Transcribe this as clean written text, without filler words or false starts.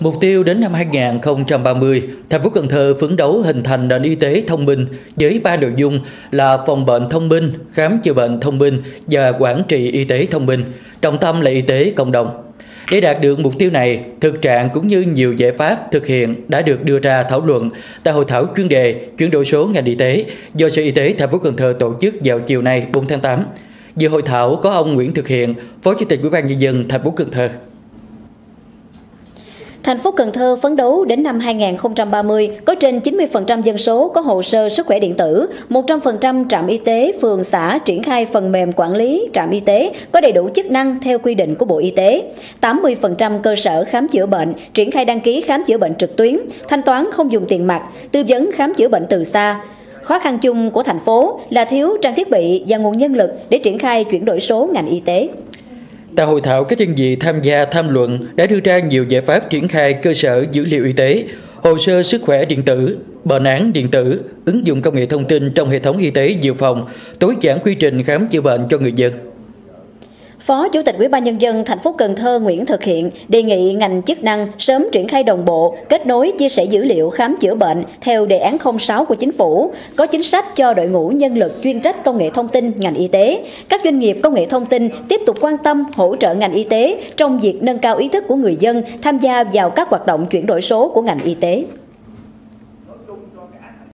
Mục tiêu đến năm 2030, thành phố Cần Thơ phấn đấu hình thành nền y tế thông minh với 3 nội dung là phòng bệnh thông minh, khám chữa bệnh thông minh và quản trị y tế thông minh, trọng tâm là y tế cộng đồng. Để đạt được mục tiêu này, thực trạng cũng như nhiều giải pháp thực hiện đã được đưa ra thảo luận tại hội thảo chuyên đề chuyển đổi số ngành y tế do Sở Y tế thành phố Cần Thơ tổ chức vào chiều nay 4 tháng 8. Dự hội thảo có ông Nguyễn Thực Hiện, Phó Chủ tịch Ủy ban nhân dân thành phố Cần Thơ. Thành phố Cần Thơ phấn đấu đến năm 2030 có trên 90% dân số có hồ sơ sức khỏe điện tử, 100% trạm y tế phường xã triển khai phần mềm quản lý trạm y tế có đầy đủ chức năng theo quy định của Bộ Y tế, 80% cơ sở khám chữa bệnh triển khai đăng ký khám chữa bệnh trực tuyến, thanh toán không dùng tiền mặt, tư vấn khám chữa bệnh từ xa. Khó khăn chung của thành phố là thiếu trang thiết bị và nguồn nhân lực để triển khai chuyển đổi số ngành y tế. Tại hội thảo, các đơn vị tham gia tham luận đã đưa ra nhiều giải pháp triển khai cơ sở dữ liệu y tế, hồ sơ sức khỏe điện tử, bệnh án điện tử, ứng dụng công nghệ thông tin trong hệ thống y tế dự phòng, tối giản quy trình khám chữa bệnh cho người dân. Phó Chủ tịch Ủy ban nhân dân thành phố Cần Thơ Nguyễn Thực Hiện đề nghị ngành chức năng sớm triển khai đồng bộ, kết nối chia sẻ dữ liệu khám chữa bệnh theo đề án 06 của Chính phủ, có chính sách cho đội ngũ nhân lực chuyên trách công nghệ thông tin ngành y tế. Các doanh nghiệp công nghệ thông tin tiếp tục quan tâm hỗ trợ ngành y tế trong việc nâng cao ý thức của người dân tham gia vào các hoạt động chuyển đổi số của ngành y tế.